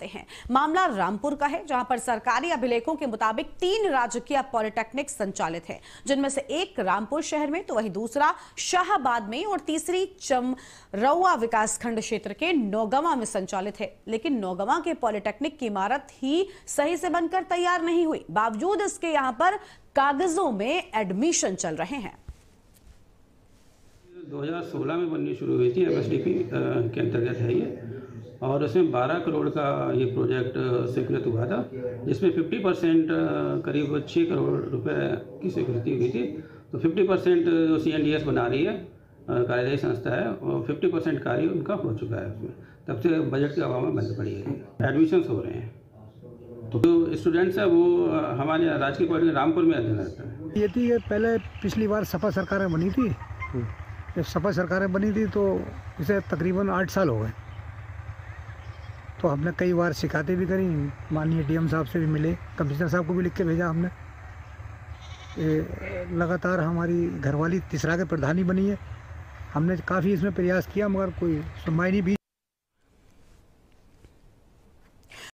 जाते हैं। मामला रामपुर का है, जहां पर सरकारी अभिलेखों के मुताबिक 3 राजकीय पॉलिटेक्निक संचालित है, जिनमें से एक रामपुर शहर में तो वहीं दूसरा शाहबाद में और तीसरी चमरौआ विकासखंड क्षेत्र के नौगामा में संचालित है। लेकिन नौगामा के पॉलिटेक्निक की इमारत ही सही से बनकर तैयार नहीं हुई, बावजूद इसके यहां पर कागजों में एडमिशन चल रहे हैं। 2016 में बननी शुरू हुई थी, एमएसडीपी के अंतर्गत है ये, और उसमें 12 करोड़ का ये प्रोजेक्ट स्वीकृत हुआ था, जिसमें 50% करीब 6 करोड़ रुपए की स्वीकृति हुई थी। तो 50% जो CNDS बना रही है, कार्यदायी संस्था है, और 50% कार्य उनका हो चुका है उसमें। तब से बजट के अभाव में बंद पड़ी है, एडमिशन्स हो रहे हैं। तो स्टूडेंट्स हैं वो हमारे राजकीय कॉलेज रामपुर में अध्ययन करता है। ये थी, ये पहले पिछली बार सपा सरकारें बनी थी। जब सपा सरकारें बनी थी तो इसे तकरीबन 8 साल हो गए। तो हमने कई बार शिकायतें भी करी, माननीय DM साहब से भी मिले, कमिश्नर साहब को भी लिख के भेजा हमने। लगातार हमारी घरवाली तीसरा के प्रधानी बनी है, हमने काफ़ी इसमें प्रयास किया मगर कोई सुनवाई नहीं।